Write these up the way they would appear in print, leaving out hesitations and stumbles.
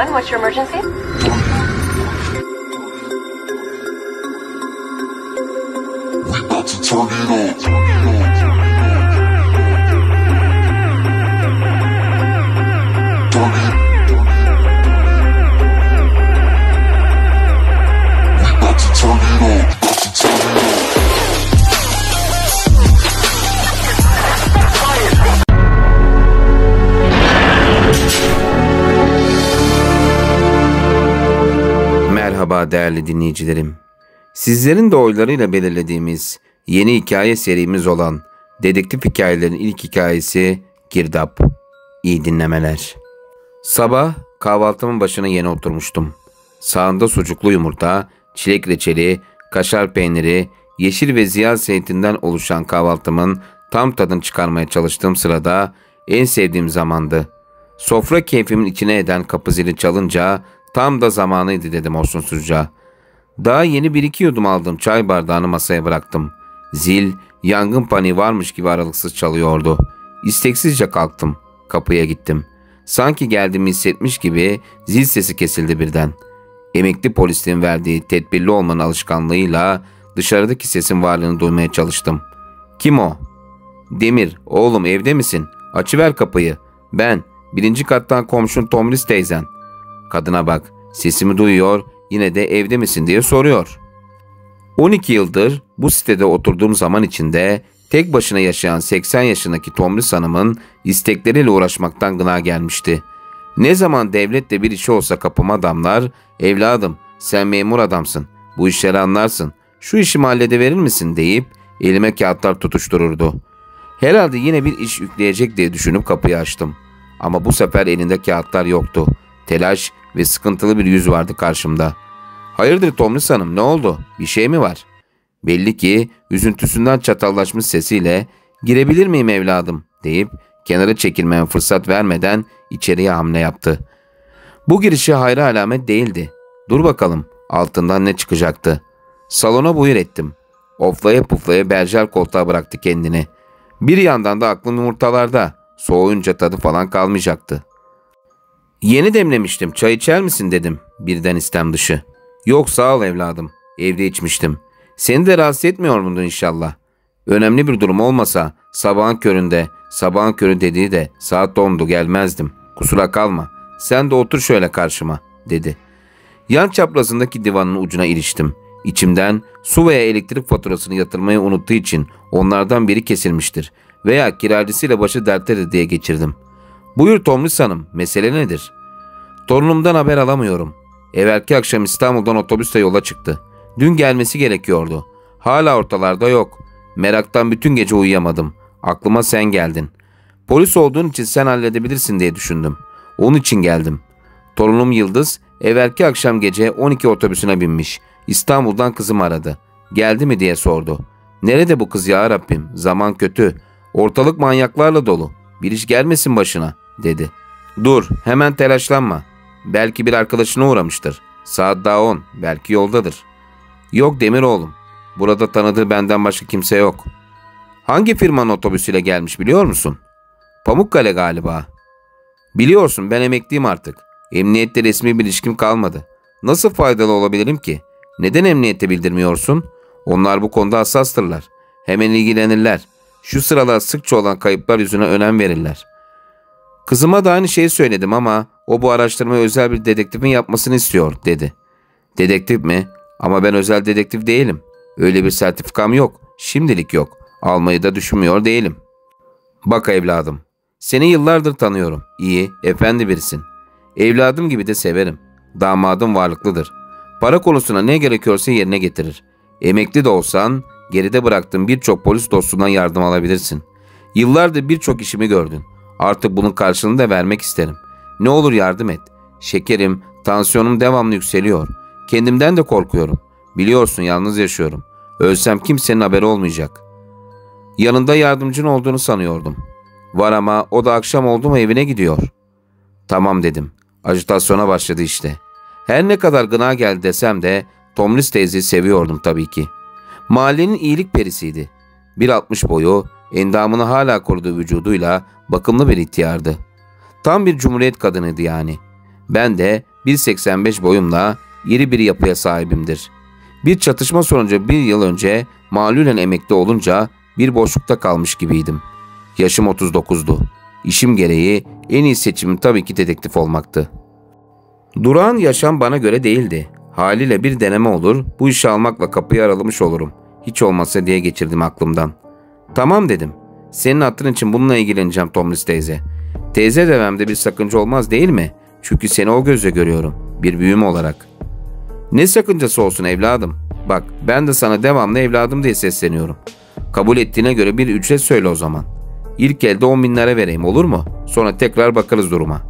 911. What's your emergency? We're about to turn it on. Merhaba değerli dinleyicilerim. Sizlerin de oylarıyla belirlediğimiz yeni hikaye serimiz olan Dedektif Hikayelerin ilk hikayesi Girdap. İyi dinlemeler. Sabah kahvaltımın başına yeni oturmuştum. Sağında sucuklu yumurta, çilek reçeli, kaşar peyniri, yeşil ve ziyal zeytinden oluşan kahvaltımın tam tadını çıkarmaya çalıştığım sırada en sevdiğim zamandı. Sofra keyfimin içine eden kapı zili çalınca tam da zamanıydı dedim olsunsuzca. Daha yeni bir iki yudum aldığım çay bardağını masaya bıraktım. Zil yangın paniği varmış gibi aralıksız çalıyordu. İsteksizce kalktım. Kapıya gittim. Sanki geldiğimi hissetmiş gibi zil sesi kesildi birden. Emekli polislerin verdiği tedbirli olmanın alışkanlığıyla dışarıdaki sesin varlığını duymaya çalıştım. Kim o? Demir, oğlum evde misin? Açıver kapıyı. Ben, 1. kattan komşun Tomris teyzen. Kadına bak, sesimi duyuyor, yine de evde misin diye soruyor. 12 yıldır bu sitede oturduğum zaman içinde tek başına yaşayan 80 yaşındaki Tomris Hanım'ın istekleriyle uğraşmaktan gına gelmişti. Ne zaman devletle bir işi olsa kapıma damlar, evladım sen memur adamsın, bu işleri anlarsın, şu işimi hallediverir misin deyip elime kağıtlar tutuştururdu. Herhalde yine bir iş yükleyecek diye düşünüp kapıyı açtım. Ama bu sefer elinde kağıtlar yoktu. Telaş ve sıkıntılı bir yüz vardı karşımda. Hayırdır Tomris Hanım, ne oldu? Bir şey mi var? Belli ki üzüntüsünden çatallaşmış sesiyle girebilir miyim evladım deyip kenara çekilmeye fırsat vermeden içeriye hamle yaptı. Bu girişi hayra alamet değildi. Dur bakalım altından ne çıkacaktı. Salona buyur ettim. Oflaya puflaya berjer koltuğa bıraktı kendini. Bir yandan da aklım yumurtalarda. Soğuyunca tadı falan kalmayacaktı. Yeni demlemiştim, çay içer misin dedim birden istem dışı. Yok sağ ol evladım, evde içmiştim. Seni de rahatsız etmiyor muydun inşallah? Önemli bir durum olmasa sabahın körü dediği de saat 10'du gelmezdim. Kusura kalma, sen de otur şöyle karşıma dedi. Yan çaprazındaki divanın ucuna iliştim. İçimden su veya elektrik faturasını yatırmayı unuttuğu için onlardan biri kesilmiştir veya kiracısıyla başı dertleri diye geçirdim. Buyur Tomris Hanım, mesele nedir? Torunumdan haber alamıyorum. Evvelki akşam İstanbul'dan otobüste yola çıktı. Dün gelmesi gerekiyordu. Hala ortalarda yok. Meraktan bütün gece uyuyamadım. Aklıma sen geldin. Polis olduğun için sen halledebilirsin diye düşündüm. Onun için geldim. Torunum Yıldız, evvelki akşam gece 12 otobüsüne binmiş. İstanbul'dan kızım aradı. Geldi mi diye sordu. Nerede bu kız ya Rabbim? Zaman kötü. Ortalık manyaklarla dolu. Bir iş gelmesin başına dedi. Dur, hemen telaşlanma. Belki bir arkadaşına uğramıştır. Saat daha 10, belki yoldadır. Yok Demir oğlum, burada tanıdığı benden başka kimse yok. Hangi firmanın otobüsüyle gelmiş biliyor musun? Pamukkale galiba. Biliyorsun ben emekliyim artık. Emniyette resmi bir ilişkim kalmadı. Nasıl faydalı olabilirim ki? Neden emniyete bildirmiyorsun? Onlar bu konuda hassastırlar. Hemen ilgilenirler. Şu sıralar sıkça olan kayıplar yüzüne önem verirler. Kızıma da aynı şeyi söyledim ama o bu araştırmayı özel bir dedektifin yapmasını istiyor dedi. Dedektif mi? Ama ben özel dedektif değilim. Öyle bir sertifikam yok. Şimdilik yok. Almayı da düşünmüyor değilim. Bak evladım. Seni yıllardır tanıyorum. İyi, efendi birisin. Evladım gibi de severim. Damadım varlıklıdır. Para konusuna ne gerekiyorsa yerine getirir. Emekli de olsan geride bıraktığın birçok polis dostundan yardım alabilirsin. Yıllardır birçok işimi gördün. Artık bunun karşılığını da vermek isterim. Ne olur yardım et. Şekerim, tansiyonum devamlı yükseliyor. Kendimden de korkuyorum. Biliyorsun yalnız yaşıyorum. Ölsem kimsenin haberi olmayacak. Yanında yardımcın olduğunu sanıyordum. Var ama o da akşam oldu mu evine gidiyor. Tamam dedim. Ajitasyona başladı işte. Her ne kadar gına geldi desem de Tomris teyzeyi seviyordum tabii ki. Mahallenin iyilik perisiydi. 1.60 boyu, endamını hala koruduğu vücuduyla bakımlı bir ihtiyardı. Tam bir cumhuriyet kadınıydı yani. Ben de 1.85 boyumla iri bir yapıya sahibimdir. Bir çatışma sonucu bir yıl önce malulen emekli olunca bir boşlukta kalmış gibiydim. Yaşım 39'du. İşim gereği en iyi seçimim tabii ki dedektif olmaktı. Durağan yaşam bana göre değildi. Haliyle bir deneme olur, bu işi almakla kapıyı aralamış olurum. Hiç olmazsa diye geçirdim aklımdan. Tamam dedim. Senin hatırın için bununla ilgileneceğim Tomris teyze. Teyze dememde bir sakınca olmaz değil mi? Çünkü seni o gözle görüyorum. Bir büyüm olarak. Ne sakıncası olsun evladım? Bak ben de sana devamlı evladım diye sesleniyorum. Kabul ettiğine göre bir ücret söyle o zaman. İlk elde 10.000 lira vereyim olur mu? Sonra tekrar bakarız duruma.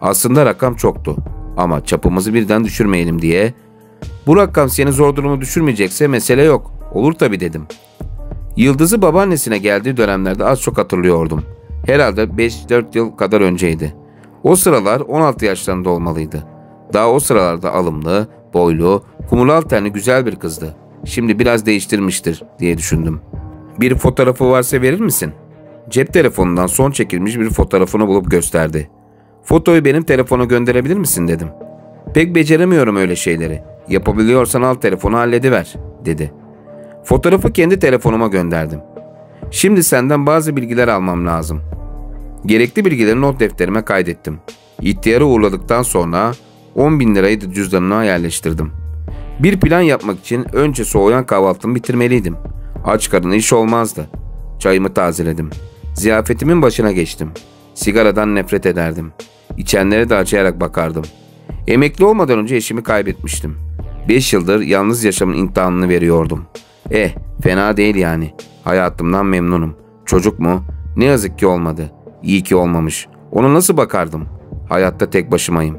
Aslında rakam çoktu. Ama çapımızı birden düşürmeyelim diye. Bu rakam seni zor duruma düşürmeyecekse mesele yok. Olur tabii dedim. Yıldız'ı babaannesine geldiği dönemlerde az çok hatırlıyordum. Herhalde 5-4 yıl kadar önceydi. O sıralar 16 yaşlarında olmalıydı. Daha o sıralarda alımlı, boylu, kumral tenli güzel bir kızdı. Şimdi biraz değiştirmiştir diye düşündüm. Bir fotoğrafı varsa verir misin? Cep telefonundan son çekilmiş bir fotoğrafını bulup gösterdi. Fotoyu benim telefona gönderebilir misin dedim. Pek beceremiyorum öyle şeyleri. Yapabiliyorsan al telefonu hallediver dedi. Fotoğrafı kendi telefonuma gönderdim. Şimdi senden bazı bilgiler almam lazım. Gerekli bilgileri not defterime kaydettim. İhtiyara uğurladıktan sonra 10.000 lirayı da cüzdanına yerleştirdim. Bir plan yapmak için önce soğuyan kahvaltımı bitirmeliydim. Aç karnına iş olmazdı. Çayımı tazeledim. Ziyafetimin başına geçtim. Sigaradan nefret ederdim. İçenlere de acıyarak bakardım. Emekli olmadan önce eşimi kaybetmiştim. 5 yıldır yalnız yaşamın imtihanını veriyordum. Fena değil yani. Hayatımdan memnunum. Çocuk mu? Ne yazık ki olmadı. İyi ki olmamış. Ona nasıl bakardım? Hayatta tek başımayım.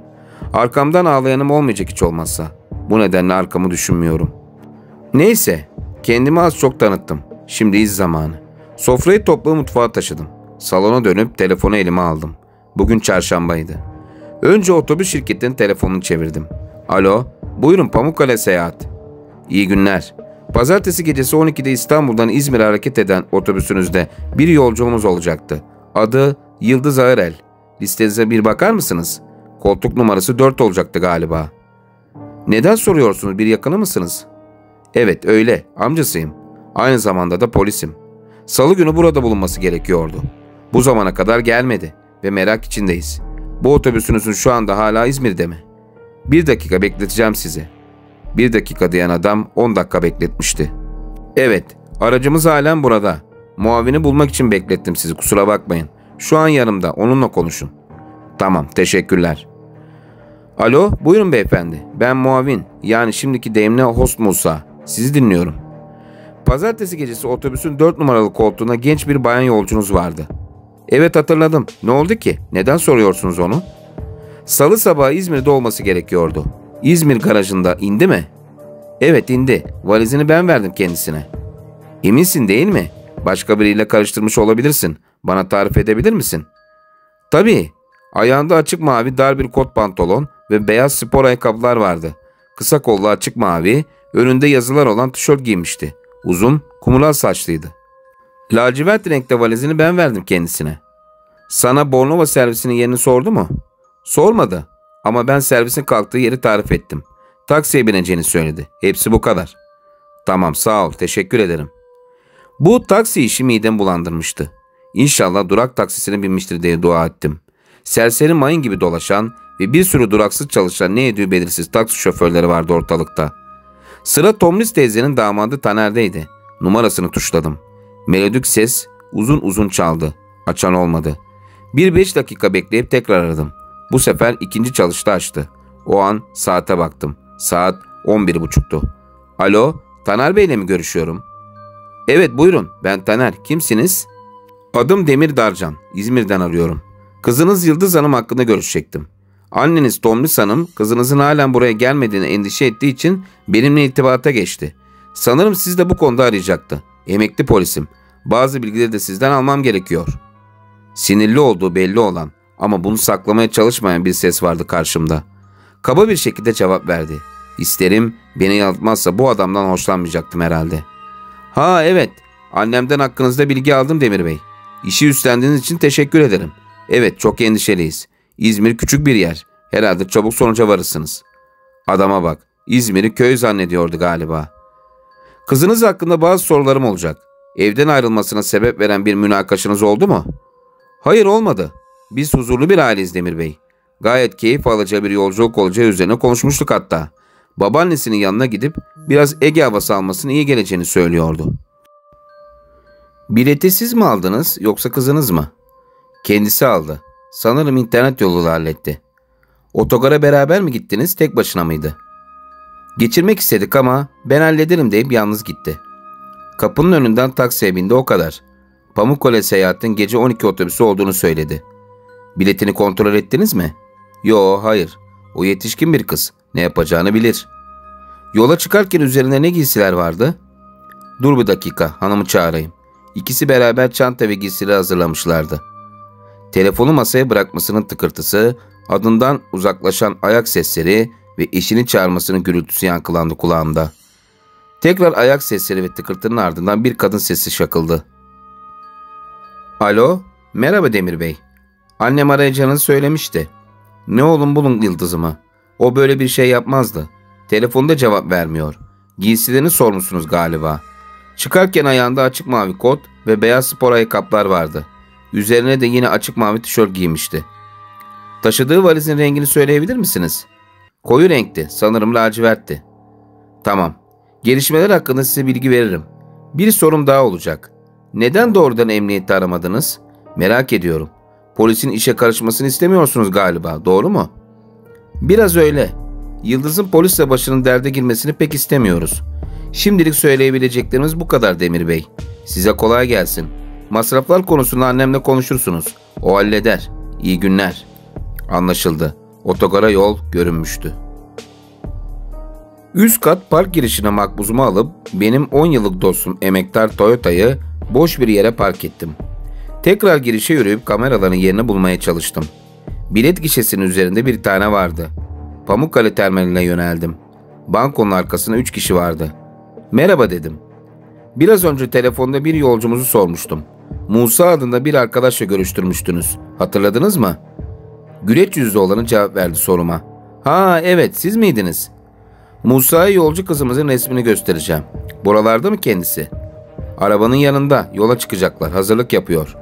Arkamdan ağlayanım olmayacak hiç olmazsa. Bu nedenle arkamı düşünmüyorum. Neyse, kendimi az çok tanıttım. Şimdi iz zamanı. Sofrayı topla mutfağa taşıdım. Salona dönüp telefonu elime aldım. Bugün çarşambaydı. Önce otobüs şirketinin telefonunu çevirdim. Alo, buyurun Pamukkale seyahat. İyi günler. Pazartesi gecesi 12'de İstanbul'dan İzmir'e hareket eden otobüsünüzde bir yolcumuz olacaktı. Adı Yıldız Ayral. Listenize bir bakar mısınız? Koltuk numarası 4 olacaktı galiba. Neden soruyorsunuz? Bir yakını mısınız? Evet öyle. Amcasıyım. Aynı zamanda da polisim. Salı günü burada bulunması gerekiyordu. Bu zamana kadar gelmedi ve merak içindeyiz. Bu otobüsünüzün şu anda hala İzmir'de mi? 1 dakika bekleteceğim sizi. 1 dakika diyen adam 10 dakika bekletmişti. Evet, aracımız halen burada. Muavini bulmak için beklettim sizi, kusura bakmayın. Şu an yanımda, onunla konuşun. Tamam, teşekkürler. Alo, buyurun beyefendi. Ben muavin, yani şimdiki deyimle host Musa. Sizi dinliyorum. Pazartesi gecesi otobüsün 4 numaralı koltuğuna genç bir bayan yolcunuz vardı. Evet hatırladım. Ne oldu ki? Neden soruyorsunuz onu? Salı sabahı İzmir'de olması gerekiyordu. İzmir garajında indi mi? Evet indi. Valizini ben verdim kendisine. Eminsin değil mi? Başka biriyle karıştırmış olabilirsin. Bana tarif edebilir misin? Tabii. Ayağında açık mavi dar bir kot pantolon ve beyaz spor ayakkabılar vardı. Kısa kollu açık mavi, önünde yazılar olan tişört giymişti. Uzun, kumral saçlıydı. Lacivert renkte valizini ben verdim kendisine. Sana Bornova servisinin yerini sordu mu? Sormadı. Ama ben servisin kalktığı yeri tarif ettim. Taksiye bineceğini söyledi. Hepsi bu kadar. Tamam sağ ol, teşekkür ederim. Bu taksi işi midemi bulandırmıştı. İnşallah durak taksisine binmiştir diye dua ettim. Serseri mayın gibi dolaşan ve bir sürü duraksız çalışan ne ediyor belirsiz taksi şoförleri vardı ortalıkta. Sıra Tomris teyzenin damadı Taner'deydi. Numarasını tuşladım. Melodik ses uzun uzun çaldı. Açan olmadı. 1-5 dakika bekleyip tekrar aradım. Bu sefer ikinci çalışta açtı. O an saate baktım. Saat 11.30'tu. Alo, Taner Bey'le mi görüşüyorum? Evet buyurun, ben Taner. Kimsiniz? Adım Demir Darcan. İzmir'den arıyorum. Kızınız Yıldız Hanım hakkında görüşecektim. Anneniz Tomris Hanım, kızınızın halen buraya gelmediğini endişe ettiği için benimle irtibata geçti. Sanırım siz de bu konuda arayacaktı. Emekli polisim. Bazı bilgileri de sizden almam gerekiyor. Sinirli olduğu belli olan ama bunu saklamaya çalışmayan bir ses vardı karşımda. Kaba bir şekilde cevap verdi. İsterim beni yanıltmazsa bu adamdan hoşlanmayacaktım herhalde. Ha evet, annemden hakkınızda bilgi aldım Demir Bey. İşi üstlendiğiniz için teşekkür ederim. Evet çok endişeliyiz. İzmir küçük bir yer. Herhalde çabuk sonuca varırsınız. Adama bak. İzmir'i köy zannediyordu galiba. Kızınız hakkında bazı sorularım olacak. Evden ayrılmasına sebep veren bir münakaşanız oldu mu? Hayır, olmadı. Biz huzurlu bir aileyiz Demir Bey. Gayet keyif alacağı bir yolculuk olacağı üzerine konuşmuştuk hatta. Babaannesinin yanına gidip biraz Ege havası almasının iyi geleceğini söylüyordu. Bileti siz mi aldınız yoksa kızınız mı? Kendisi aldı. Sanırım internet yoluyla halletti. Otogara beraber mi gittiniz, tek başına mıydı? Geçirmek istedik ama ben hallederim deyip yalnız gitti. Kapının önünden taksiye bindi, o kadar. Pamukkale seyahatin gece 12 otobüsü olduğunu söyledi. Biletini kontrol ettiniz mi? Yo, hayır. O yetişkin bir kız. Ne yapacağını bilir. Yola çıkarken üzerine ne giysiler vardı? Dur bir dakika, hanımı çağırayım. İkisi beraber çanta ve giysileri hazırlamışlardı. Telefonu masaya bırakmasının tıkırtısı, adından uzaklaşan ayak sesleri ve eşini çağırmasının gürültüsü yankılandı kulağımda. Tekrar ayak sesleri ve tıkırtının ardından bir kadın sesi şakıldı. Alo, merhaba Demir Bey. Annem arayacağını söylemişti. Ne olun bulun Yıldız'ımı. O böyle bir şey yapmazdı. Telefonda cevap vermiyor. Giysilerini sormuşsunuz galiba. Çıkarken ayağında açık mavi kot ve beyaz spor ayakkabılar vardı. Üzerine de yine açık mavi tişört giymişti. Taşıdığı valizin rengini söyleyebilir misiniz? Koyu renkti. Sanırım lacivertti. Tamam. Gelişmeler hakkında size bilgi veririm. Bir sorum daha olacak. Neden doğrudan emniyette aramadınız? Merak ediyorum. Polisin işe karışmasını istemiyorsunuz galiba. Doğru mu? Biraz öyle. Yıldız'ın polisle başının derde girmesini pek istemiyoruz. Şimdilik söyleyebileceklerimiz bu kadar Demir Bey. Size kolay gelsin. Masraflar konusunda annemle konuşursunuz. O halleder. İyi günler. Anlaşıldı. Otogara yol görünmüştü. Üst kat park girişine makbuzumu alıp benim 10 yıllık dostum emektar Toyota'yı boş bir yere park ettim. Tekrar girişe yürüyüp kameraların yerini bulmaya çalıştım. Bilet gişesinin üzerinde bir tane vardı. Pamukkale terminaline yöneldim. Bankonun arkasında 3 kişi vardı. Merhaba dedim. Biraz önce telefonda bir yolcumuzu sormuştum. Musa adında bir arkadaşla görüştürmüştünüz. Hatırladınız mı? Güleç yüzlü olanı cevap verdi soruma. Ha evet, siz miydiniz? Musa'ya yolcu kızımızın resmini göstereceğim. Buralarda mı kendisi? Arabanın yanında, yola çıkacaklar, hazırlık yapıyor.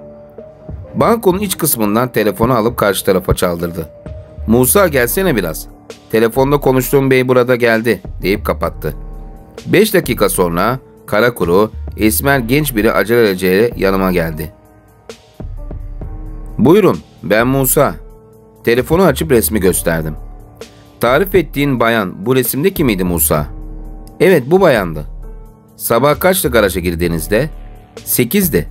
Bankonun iç kısmından telefonu alıp karşı tarafa çaldırdı. Musa gelsene biraz. Telefonda konuştuğum bey burada geldi deyip kapattı. 5 dakika sonra kara kuru, esmer genç biri aceleciyle yanıma geldi. Buyurun, ben Musa. Telefonu açıp resmi gösterdim. Tarif ettiğin bayan bu resimde kimiydi Musa? Evet, bu bayandı. Sabah kaçta garaja girdiğinizde? 8'di.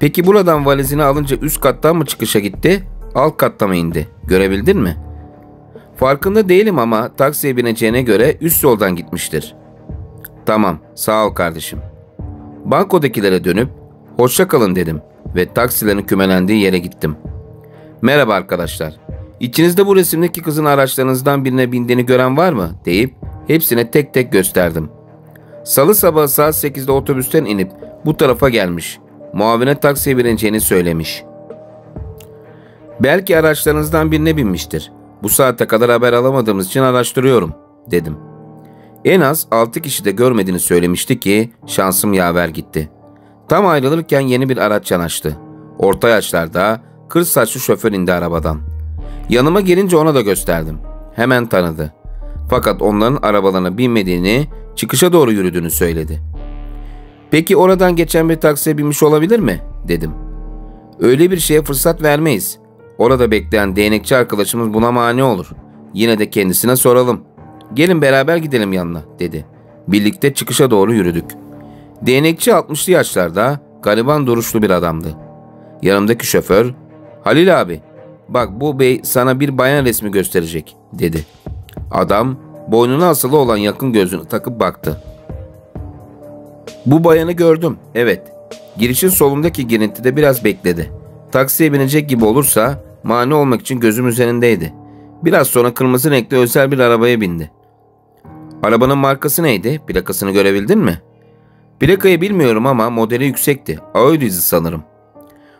Peki buradan valizini alınca üst kattan mı çıkışa gitti, alt katta mı indi? Görebildin mi? Farkında değilim ama taksiye bineceğine göre üst yoldan gitmiştir. Tamam, sağ ol kardeşim. Bankodakilere dönüp hoşça kalın dedim ve taksilerin kümelendiği yere gittim. Merhaba arkadaşlar. İçinizde bu resimdeki kızın araçlarınızdan birine bindiğini gören var mı deyip hepsine tek tek gösterdim. Salı sabahı saat 8'de otobüsten inip bu tarafa gelmiş. Muavine taksiye bineceğini söylemiş. Belki araçlarınızdan birine binmiştir. Bu saate kadar haber alamadığımız için araştırıyorum dedim. En az 6 kişi de görmediğini söylemişti ki şansım yaver gitti. Tam ayrılırken yeni bir araç yanaştı. Orta yaşlarda kır saçlı şoför indi arabadan. Yanıma gelince ona da gösterdim. Hemen tanıdı. Fakat onların arabalarına binmediğini, çıkışa doğru yürüdüğünü söyledi. Peki oradan geçen bir taksiye binmiş olabilir mi dedim. Öyle bir şeye fırsat vermeyiz. Orada bekleyen değnekçi arkadaşımız buna mani olur. Yine de kendisine soralım. Gelin beraber gidelim yanına dedi. Birlikte çıkışa doğru yürüdük. Değnekçi 60'lı yaşlarda gariban duruşlu bir adamdı. Yanımdaki şoför, Halil abi bak bu bey sana bir bayan resmi gösterecek dedi. Adam boynuna asılı olan yakın gözünü takıp baktı. Bu bayanı gördüm, evet. Girişin solundaki girintide biraz bekledi. Taksiye binecek gibi olursa mani olmak için gözüm üzerindeydi. Biraz sonra kırmızı renkli özel bir arabaya bindi. Arabanın markası neydi? Plakasını görebildin mi? Plakayı bilmiyorum ama modeli yüksekti. Audi'ydi sanırım.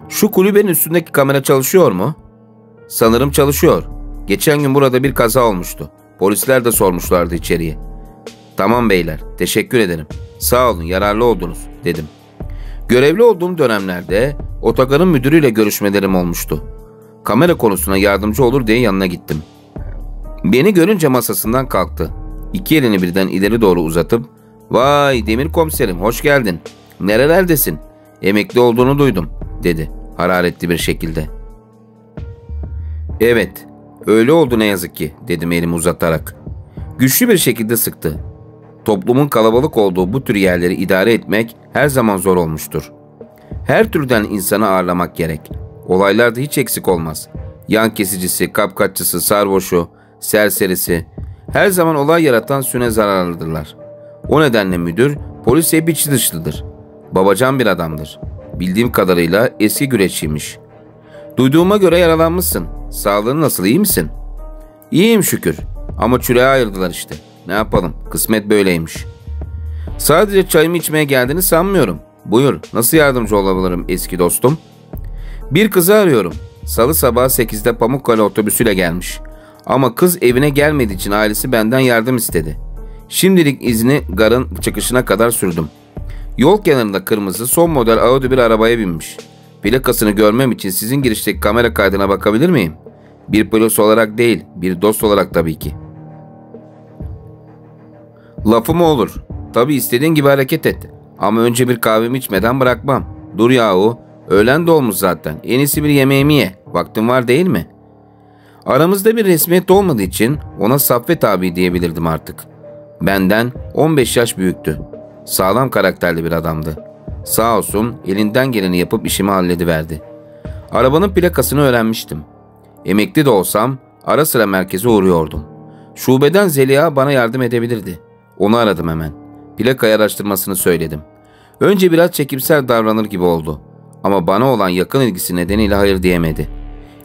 Şu kulübenin üstündeki kamera çalışıyor mu? Sanırım çalışıyor. Geçen gün burada bir kaza olmuştu. Polisler de sormuşlardı içeriye. Tamam beyler, teşekkür ederim. Sağ olun, yararlı oldunuz dedim. Görevli olduğum dönemlerde otogarın müdürüyle görüşmelerim olmuştu. Kamera konusuna yardımcı olur diye yanına gittim. Beni görünce masasından kalktı. İki elini birden ileri doğru uzatıp "Vay Demir komiserim, hoş geldin. Nerelerdesin? Emekli olduğunu duydum" dedi hararetli bir şekilde. "Evet, öyle oldu ne yazık ki" dedim elimi uzatarak. Güçlü bir şekilde sıktı. Toplumun kalabalık olduğu bu tür yerleri idare etmek her zaman zor olmuştur. Her türden insanı ağırlamak gerek. Olaylarda hiç eksik olmaz. Yan kesicisi, kapkaççısı, sarhoşu, serserisi, her zaman olay yaratan süne zararlıdırlar. O nedenle müdür polise biçi dışlıdır. Babacan bir adamdır. Bildiğim kadarıyla eski güreşçiymiş. "Duyduğuma göre yaralanmışsın. Sağlığın nasıl, iyi misin?" "İyiyim şükür. Ama çüreğe ayırdılar işte. Ne yapalım, kısmet böyleymiş." "Sadece çayımı içmeye geldiğini sanmıyorum. Buyur, nasıl yardımcı olabilirim eski dostum?" "Bir kızı arıyorum. Salı sabahı 8'de Pamukkale otobüsüyle gelmiş. Ama kız evine gelmediği için ailesi benden yardım istedi. Şimdilik izni garın çıkışına kadar sürdüm. Yol kenarında kırmızı son model Audi bir arabaya binmiş. Plakasını görmem için sizin girişteki kamera kaydına bakabilir miyim? Bir polis olarak değil, bir dost olarak tabii ki." "Lafım olur. Tabii istediğin gibi hareket et. Ama önce bir kahvemi içmeden bırakmam. Dur yahu, öğlen de olmuş zaten. En iyisi bir yemeğimi ye. Vaktin var değil mi?" Aramızda bir resmiyet olmadığı için ona Saffet abi diyebilirdim artık. Benden 15 yaş büyüktü. Sağlam karakterli bir adamdı. Sağ olsun elinden geleni yapıp işimi hallediverdi. Arabanın plakasını öğrenmiştim. Emekli de olsam ara sıra merkeze uğruyordum. Şubeden Zeliha bana yardım edebilirdi. Onu aradım hemen. Plakayı araştırmasını söyledim. Önce biraz çekimsel davranır gibi oldu. Ama bana olan yakın ilgisi nedeniyle hayır diyemedi.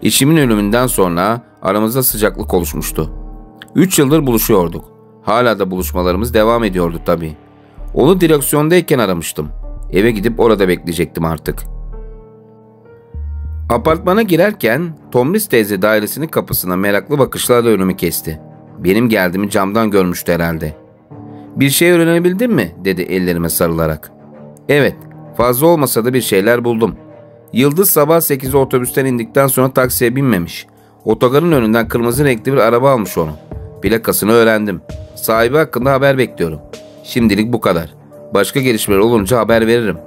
İşimin ölümünden sonra aramızda sıcaklık oluşmuştu. 3 yıldır buluşuyorduk. Hala da buluşmalarımız devam ediyordu tabii. Onu direksiyondayken aramıştım. Eve gidip orada bekleyecektim artık. Apartmana girerken Tomris teyze dairesinin kapısına meraklı bakışlarla önümü kesti. Benim geldiğimi camdan görmüştü herhalde. "Bir şey öğrenebildin mi?" dedi ellerime sarılarak. "Evet, fazla olmasa da bir şeyler buldum. Yıldız sabah 8'e otobüsten indikten sonra taksiye binmemiş. Otogarın önünden kırmızı renkli bir araba almış onu. Plakasını öğrendim. Sahibi hakkında haber bekliyorum. Şimdilik bu kadar. Başka gelişmeler olunca haber veririm.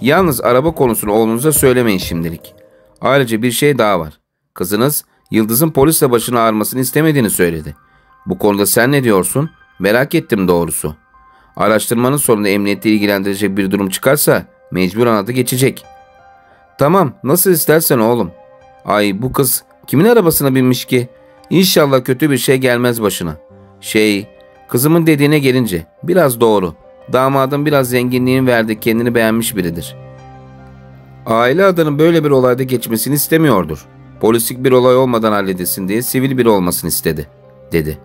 Yalnız araba konusunu oğlunuza söylemeyin şimdilik. Ayrıca bir şey daha var. Kızınız Yıldız'ın polisle başını ağrımasını istemediğini söyledi. Bu konuda sen ne diyorsun? Merak ettim doğrusu. Araştırmanın sonunda emniyeti ilgilendirecek bir durum çıkarsa mecburen adı geçecek." "Tamam, nasıl istersen oğlum. Ay, bu kız kimin arabasına binmiş ki? İnşallah kötü bir şey gelmez başına. Kızımın dediğine gelince biraz doğru. Damadım biraz zenginliğin verdiği kendini beğenmiş biridir. Aile adının böyle bir olayda geçmesini istemiyordur. Polislik bir olay olmadan halledilsin diye sivil biri olmasını istedi" dedi.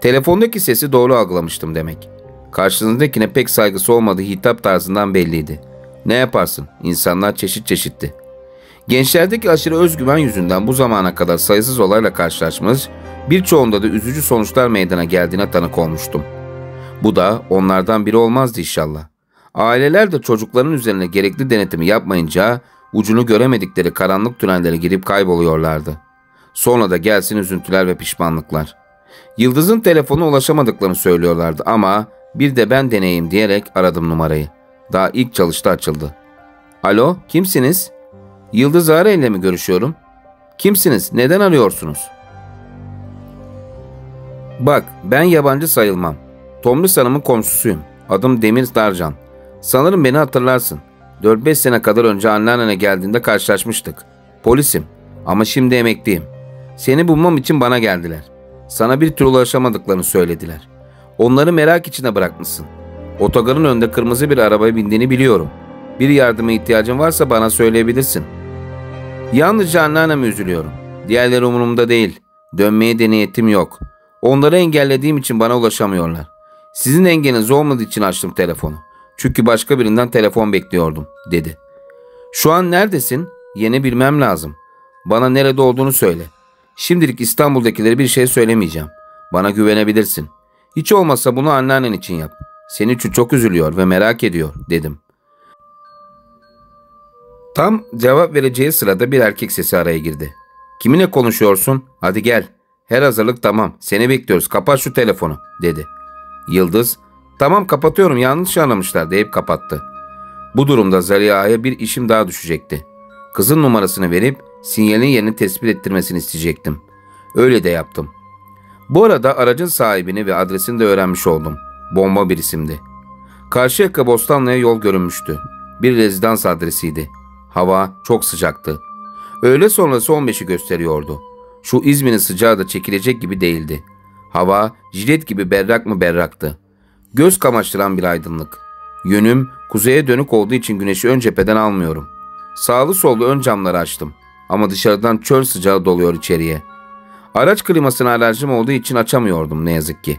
Telefondaki sesi doğru algılamıştım demek. Karşısındakine pek saygısı olmadığı hitap tarzından belliydi. Ne yaparsın, insanlar çeşit çeşitti. Gençlerdeki aşırı özgüven yüzünden bu zamana kadar sayısız olayla karşılaşmış, birçoğunda da üzücü sonuçlar meydana geldiğine tanık olmuştum. Bu da onlardan biri olmazdı inşallah. Aileler de çocukların üzerine gerekli denetimi yapmayınca ucunu göremedikleri karanlık tünellere girip kayboluyorlardı. Sonra da gelsin üzüntüler ve pişmanlıklar. Yıldız'ın telefonu ulaşamadıklarını söylüyorlardı ama bir de ben deneyeyim diyerek aradım numarayı. Daha ilk çalışta açıldı. "Alo, kimsiniz? Yıldız Ayral ile mi görüşüyorum? Kimsiniz? Neden arıyorsunuz?" "Bak, ben yabancı sayılmam. Tomris Hanım'ın komşusuyum. Adım Demir Darcan. Sanırım beni hatırlarsın. 4-5 sene kadar önce anneannene geldiğinde karşılaşmıştık. Polisim ama şimdi emekliyim. Seni bulmam için bana geldiler. Sana bir türlü ulaşamadıklarını söylediler. Onları merak içine bırakmışsın. Otogarın önünde kırmızı bir arabaya bindiğini biliyorum. Bir yardıma ihtiyacın varsa bana söyleyebilirsin. Yalnızca anneanneme üzülüyorum. Diğerleri umurumda değil. Dönmeye de niyetim yok. Onları engellediğim için bana ulaşamıyorlar. Sizin engeliniz olmadığı için açtım telefonu. Çünkü başka birinden telefon bekliyordum" dedi. "Şu an neredesin? Yeni bilmem lazım. Bana nerede olduğunu söyle. Şimdilik İstanbul'dakilere bir şey söylemeyeceğim. Bana güvenebilirsin. Hiç olmazsa bunu anneannen için yap. Senin için çok üzülüyor ve merak ediyor dedim. Tam cevap vereceği sırada bir erkek sesi araya girdi. Kiminle konuşuyorsun? Hadi gel. Her hazırlık tamam. Seni bekliyoruz. Kapat şu telefonu dedi. Yıldız, tamam kapatıyorum yanlış anlamışlar deyip kapattı. Bu durumda Zeliha'ya bir işim daha düşecekti. Kızın numarasını verip sinyalin yerini tespit ettirmesini isteyecektim. Öyle de yaptım. Bu arada aracın sahibini ve adresini de öğrenmiş oldum. Bomba bir isimdi. Karşıyaka Bostanlı'ya yol görünmüştü. Bir rezidans adresiydi. Hava çok sıcaktı. Öğle sonrası 15'i gösteriyordu. Şu İzmir'in sıcağı da çekilecek gibi değildi. Hava jilet gibi berrak mı berraktı. Göz kamaştıran bir aydınlık. Yönüm kuzeye dönük olduğu için güneşi ön cepheden almıyorum. Sağlı sollu ön camları açtım. Ama dışarıdan çöl sıcağı doluyor içeriye. Araç klimasına alerjim olduğu için açamıyordum ne yazık ki.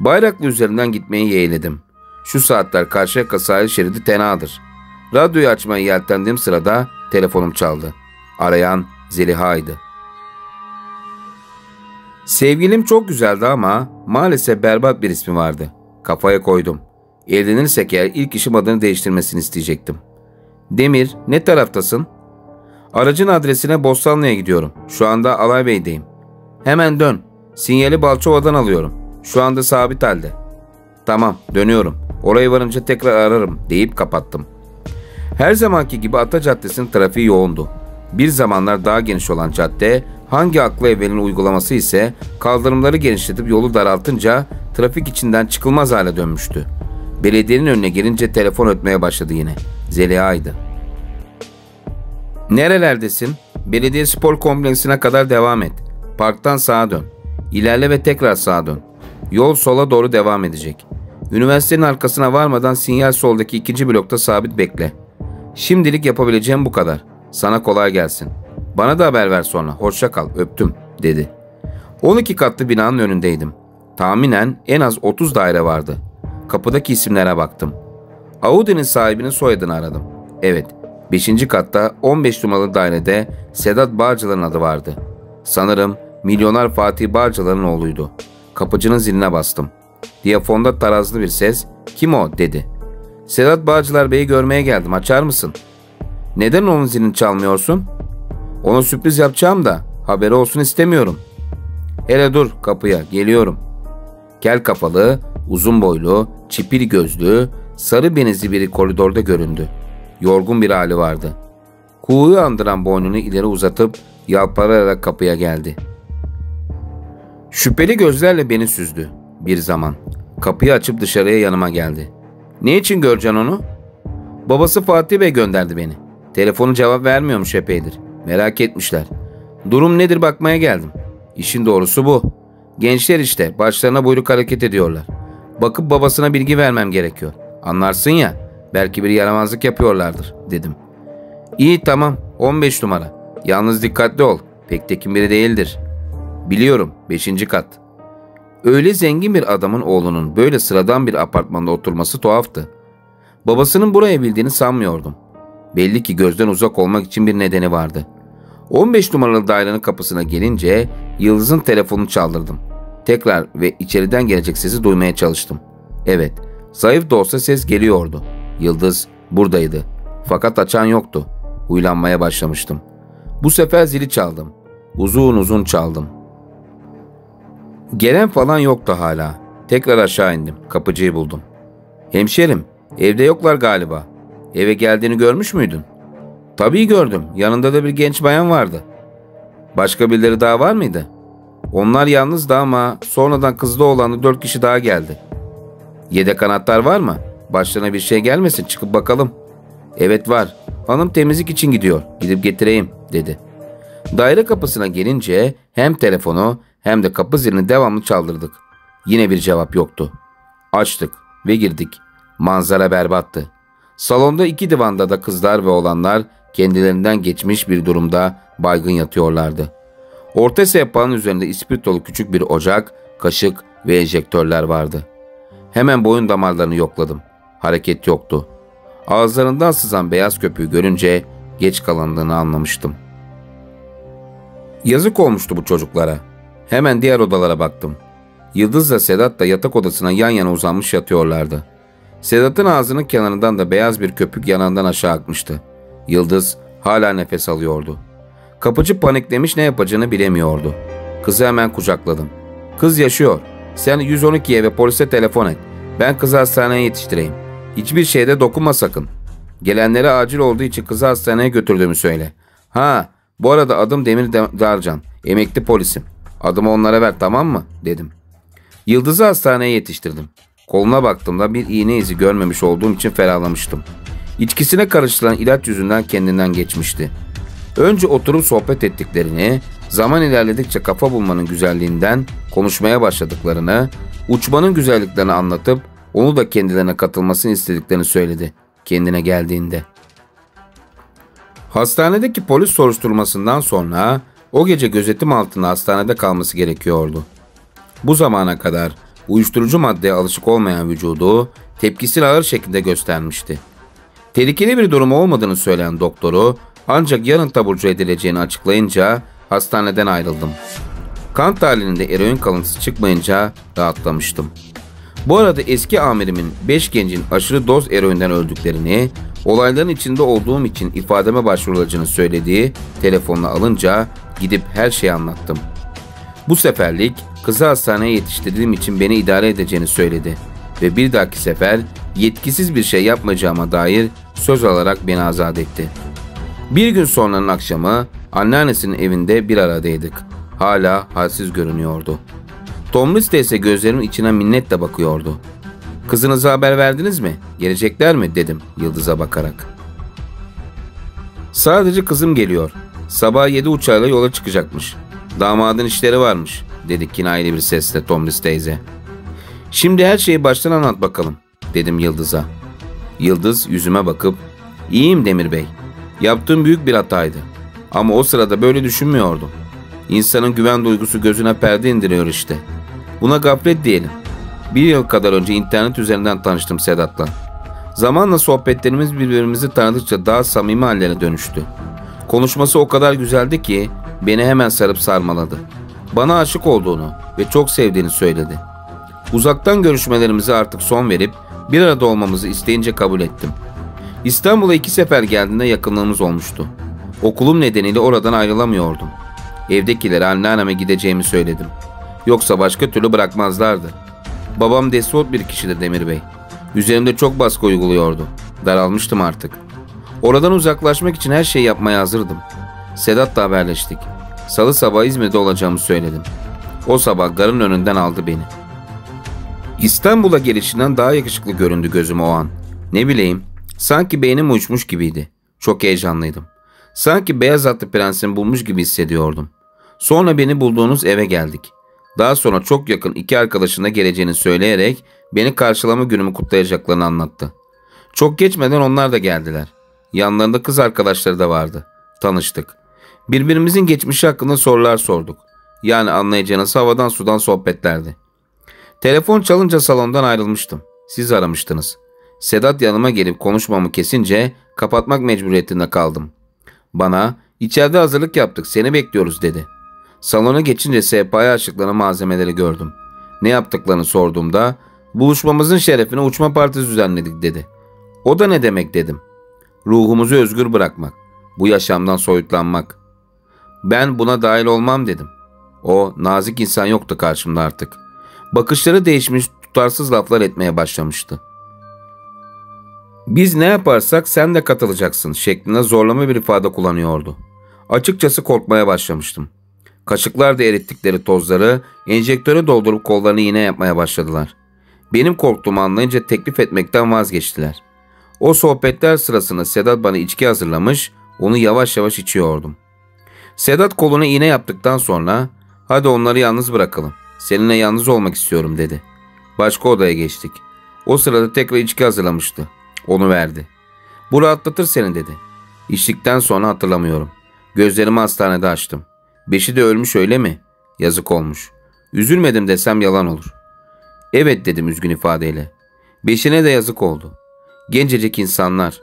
Bayraklı üzerinden gitmeyi yeğledim. Şu saatler Karşıyaka sahil şeridi tenadır. Radyoyu açmaya yeltendiğim sırada telefonum çaldı. Arayan Zeliha'ydı. Sevgilim çok güzeldi ama maalesef berbat bir ismi vardı. Kafaya koydum. Evlenirsek eğer ilk işim adını değiştirmesini isteyecektim. Demir, ne taraftasın? Aracın adresine Bostanlı'ya gidiyorum. Şu anda Alaybey'deyim. Hemen dön. Sinyali Balçova'dan alıyorum. Şu anda sabit halde. Tamam, dönüyorum. Oraya varınca tekrar ararım deyip kapattım. Her zamanki gibi Ata Caddesi'nin trafiği yoğundu. Bir zamanlar daha geniş olan cadde, hangi aklı evvelin uygulaması ise kaldırımları genişletip yolu daraltınca trafik içinden çıkılmaz hale dönmüştü. Belediyenin önüne gelince telefon ötmeye başladı yine. Zeliha'ydı. Nerelerdesin? Belediye spor kompleksine kadar devam et. Parktan sağa dön. İlerle ve tekrar sağa dön. Yol sola doğru devam edecek. Üniversitenin arkasına varmadan sinyal soldaki 2. blokta sabit bekle. Şimdilik yapabileceğim bu kadar. Sana kolay gelsin. Bana da haber ver sonra. Hoşça kal. Öptüm dedi. 12 katlı binanın önündeydim. Tahminen en az 30 daire vardı. Kapıdaki isimlere baktım. Audi'nin sahibinin soyadını aradım. Evet, 5. katta 15 numaralı dairede Sedat Bağcılar'ın adı vardı. Sanırım milyoner Fatih Bağcılar'ın oğluydu. Kapıcının ziline bastım. Diyafonda tarazlı bir ses, "Kim o?" dedi. "Sedat Bağcılar Bey'i görmeye geldim, açar mısın?" "Neden onun zilini çalmıyorsun?" "Ona sürpriz yapacağım da haberi olsun istemiyorum." "Hele dur kapıya, geliyorum." Kel kafalı, uzun boylu, çipil gözlü, sarı benizli biri koridorda göründü. Yorgun bir hali vardı. Kuğuyu andıran boynunu ileri uzatıp yalparayarak kapıya geldi. Şüpheli gözlerle beni süzdü bir zaman. Kapıyı açıp dışarıya yanıma geldi. "Ne için göreceksin onu?" "Babası Fatih Bey gönderdi beni. Telefonu cevap vermiyormuş epeydir. Merak etmişler. Durum nedir bakmaya geldim. İşin doğrusu bu. Gençler işte başlarına buyruk hareket ediyorlar. Bakıp babasına bilgi vermem gerekiyor. Anlarsın ya, belki bir yaramazlık yapıyorlardır dedim. "İyi tamam, 15 numara. Yalnız dikkatli ol, pek tekin biri değildir." "Biliyorum, 5. kat." Öyle zengin bir adamın oğlunun böyle sıradan bir apartmanda oturması tuhaftı. Babasının burayı bildiğini sanmıyordum. Belli ki gözden uzak olmak için bir nedeni vardı. 15 numaralı dairenin kapısına gelince Yıldız'ın telefonunu çaldırdım. Tekrar ve içeriden gelecek sesi duymaya çalıştım. Evet, zayıf da olsa ses geliyordu. Yıldız buradaydı. Fakat açan yoktu. Huylanmaya başlamıştım. Bu sefer zili çaldım. Uzun uzun çaldım. Gelen falan yoktu hala. Tekrar aşağı indim. Kapıcıyı buldum. "Hemşerim, evde yoklar galiba. Eve geldiğini görmüş müydün?" "Tabii gördüm. Yanında da bir genç bayan vardı." "Başka birileri daha var mıydı?" "Onlar yalnızdı ama sonradan kızlı olanı 4 kişi daha geldi." "Yedek anahtar var mı? Başlarına bir şey gelmesin, çıkıp bakalım." "Evet var. Hanım temizlik için gidiyor. Gidip getireyim." dedi. Daire kapısına gelince hem telefonu hem de kapı zilini devamlı çaldırdık. Yine bir cevap yoktu. Açtık ve girdik. Manzara berbattı. Salonda 2 divanda da kızlar ve oğlanlar kendilerinden geçmiş bir durumda baygın yatıyorlardı. Orta sehpanın üzerinde ispiritolu küçük bir ocak, kaşık ve enjektörler vardı. Hemen boyun damarlarını yokladım. Hareket yoktu. Ağızlarından sızan beyaz köpüğü görünce geç kalandığını anlamıştım. Yazık olmuştu bu çocuklara. Hemen diğer odalara baktım. Yıldız'la Sedat da yatak odasına yan yana uzanmış yatıyorlardı. Sedat'ın ağzının kenarından da beyaz bir köpük yanağından aşağı akmıştı. Yıldız hala nefes alıyordu. Kapıcı paniklemiş, ne yapacağını bilemiyordu. Kızı hemen kucakladım. Kız yaşıyor. Sen 112'ye ve polise telefon et. Ben kızı hastaneye yetiştireyim. Hiçbir şeyde dokunma sakın. Gelenlere acil olduğu için kızı hastaneye götürdüğümü söyle. Ha, bu arada adım Demir Darcan. Emekli polisim. Adımı onlara ver, tamam mı? Dedim. Yıldız'ı hastaneye yetiştirdim. Koluna baktığımda bir iğne izi görmemiş olduğum için ferahlamıştım. İçkisine karışılan ilaç yüzünden kendinden geçmişti. Önce oturup sohbet ettiklerini, zaman ilerledikçe kafa bulmanın güzelliğinden konuşmaya başladıklarını, uçmanın güzelliklerini anlatıp onu da kendilerine katılmasını istediklerini söyledi kendine geldiğinde. Hastanedeki polis soruşturmasından sonra o gece gözetim altında hastanede kalması gerekiyordu. Bu zamana kadar uyuşturucu maddeye alışık olmayan vücudu tepkisini ağır şekilde göstermişti. Tehlikeli bir durum olmadığını söyleyen doktoru ancak yarın taburcu edileceğini açıklayınca hastaneden ayrıldım. Kan tahlilinde eroin kalıntısı çıkmayınca rahatlamıştım. Bu arada eski amirimin 5 gencin aşırı doz eroinden öldüklerini, olayların içinde olduğum için ifademe başvurulacağını söylediği telefonla alınca gidip her şeyi anlattım. Bu seferlik kızı hastaneye yetiştirdiğim için beni idare edeceğini söyledi ve bir dahaki sefer yetkisiz bir şey yapmayacağıma dair söz alarak beni azat etti. Bir gün sonranın akşamı anneannesinin evinde bir aradaydık. Hala halsiz görünüyordu. Tomris de ise gözlerimin içine minnetle bakıyordu. "Kızınıza haber verdiniz mi? Gelecekler mi?" dedim Yıldız'a bakarak. "Sadece kızım geliyor. Sabah 7 uçağıyla yola çıkacakmış. Damadın işleri varmış," dedi kinayeli bir sesle Tomris teyze. "Şimdi her şeyi baştan anlat bakalım," dedim Yıldız'a. Yıldız yüzüme bakıp, "İyiyim Demir Bey. Yaptığım büyük bir hataydı. Ama o sırada böyle düşünmüyordum. İnsanın güven duygusu gözüne perde indiriyor işte. Buna gaflet diyelim. Bir yıl kadar önce internet üzerinden tanıştım Sedat'la. Zamanla sohbetlerimiz birbirimizi tanıdıkça daha samimi hallere dönüştü. Konuşması o kadar güzeldi ki beni hemen sarıp sarmaladı. Bana aşık olduğunu ve çok sevdiğini söyledi. Uzaktan görüşmelerimize artık son verip bir arada olmamızı isteyince kabul ettim. İstanbul'a 2 sefer geldiğinde yakınlığımız olmuştu. Okulum nedeniyle oradan ayrılamıyordum. Evdekilere anneanneme gideceğimi söyledim. Yoksa başka türlü bırakmazlardı. Babam despot bir kişidir Demir Bey. Üzerimde çok baskı uyguluyordu. Daralmıştım artık. Oradan uzaklaşmak için her şeyi yapmaya hazırdım. Sedat'la haberleştik. Salı sabah İzmir'de olacağımı söyledim. O sabah garın önünden aldı beni. İstanbul'a gelişinden daha yakışıklı göründü gözüme o an. Ne bileyim, sanki beynim uçmuş gibiydi. Çok heyecanlıydım. Sanki beyaz atlı prensimi bulmuş gibi hissediyordum. Sonra beni bulduğunuz eve geldik. Daha sonra çok yakın 2 arkadaşına geleceğini söyleyerek beni karşılama günümü kutlayacaklarını anlattı. Çok geçmeden onlar da geldiler. Yanlarında kız arkadaşları da vardı. Tanıştık. Birbirimizin geçmişi hakkında sorular sorduk. Yani anlayacağınız havadan sudan sohbetlerdi. Telefon çalınca salondan ayrılmıştım. Siz aramıştınız. Sedat yanıma gelip konuşmamı kesince kapatmak mecburiyetinde kaldım. Bana içeride hazırlık yaptık, seni bekliyoruz dedi. Salona geçince sehpaya açtıkları malzemeleri gördüm. Ne yaptıklarını sorduğumda buluşmamızın şerefine uçma partisi düzenledik dedi. O da ne demek dedim. Ruhumuzu özgür bırakmak, bu yaşamdan soyutlanmak. Ben buna dahil olmam dedim. O nazik insan yoktu karşımda artık. Bakışları değişmiş, tutarsız laflar etmeye başlamıştı. Biz ne yaparsak sen de katılacaksın şeklinde zorlama bir ifade kullanıyordu. Açıkçası korkmaya başlamıştım. Kaşıklar da erittikleri tozları enjektöre doldurup kollarını iğne yapmaya başladılar. Benim korktuğumu anlayınca teklif etmekten vazgeçtiler. O sohbetler sırasında Sedat bana içki hazırlamış, onu yavaş yavaş içiyordum. Sedat koluna iğne yaptıktan sonra "Hadi onları yalnız bırakalım. Seninle yalnız olmak istiyorum" dedi. Başka odaya geçtik. O sırada tekrar içki hazırlamıştı. Onu verdi. "Bu rahatlatır seni" dedi. İçtikten sonra hatırlamıyorum. Gözlerimi hastanede açtım. 5'i de ölmüş öyle mi? Yazık olmuş. Üzülmedim desem yalan olur. "Evet" dedim üzgün ifadeyle. 5'ine de yazık oldu. Gencecik insanlar.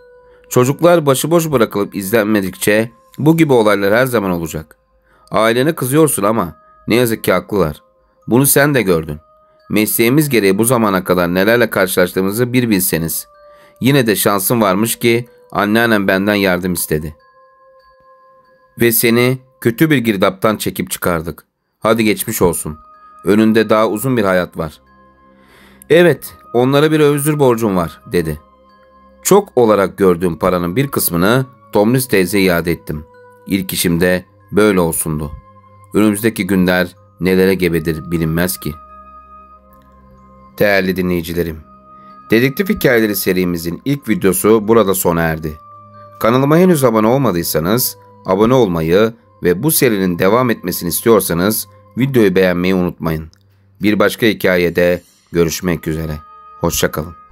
Çocuklar başıboş bırakılıp izlenmedikçe bu gibi olaylar her zaman olacak. Ailene kızıyorsun ama ne yazık ki haklılar. Bunu sen de gördün. Mesleğimiz gereği bu zamana kadar nelerle karşılaştığımızı bir bilseniz. Yine de şansın varmış ki anneannem benden yardım istedi. Ve seni kötü bir girdaptan çekip çıkardık. Hadi geçmiş olsun. Önünde daha uzun bir hayat var. Evet, onlara bir özür borcum var, dedi. Çok olarak gördüğüm paranın bir kısmını Tomris teyze iade ettim. İlk işim de böyle olsundu. Önümüzdeki günler nelere gebedir bilinmez ki. Değerli dinleyicilerim, Dedektif Hikayeleri serimizin ilk videosu burada sona erdi. Kanalıma henüz abone olmadıysanız abone olmayı ve bu serinin devam etmesini istiyorsanız videoyu beğenmeyi unutmayın. Bir başka hikayede görüşmek üzere. Hoşça kalın.